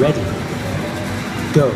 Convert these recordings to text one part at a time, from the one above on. Ready, go.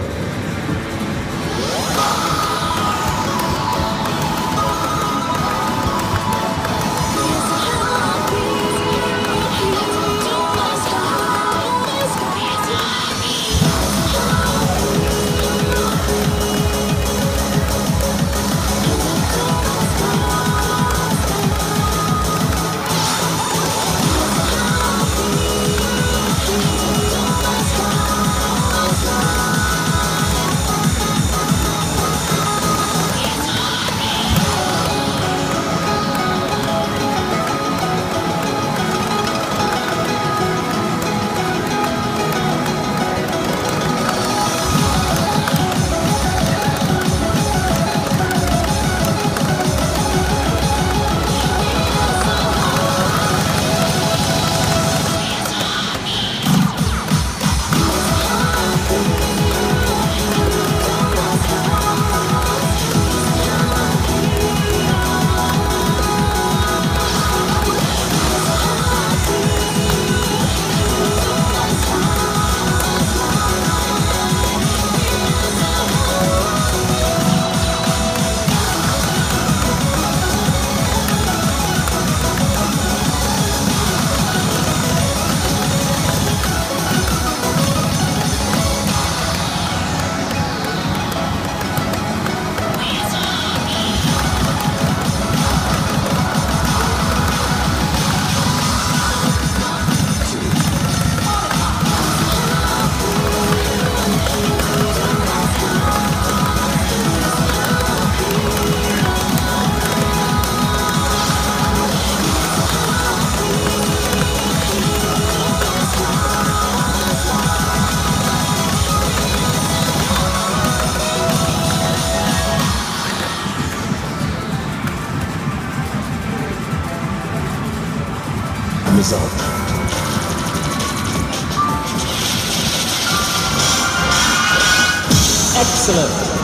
Result. Excellent.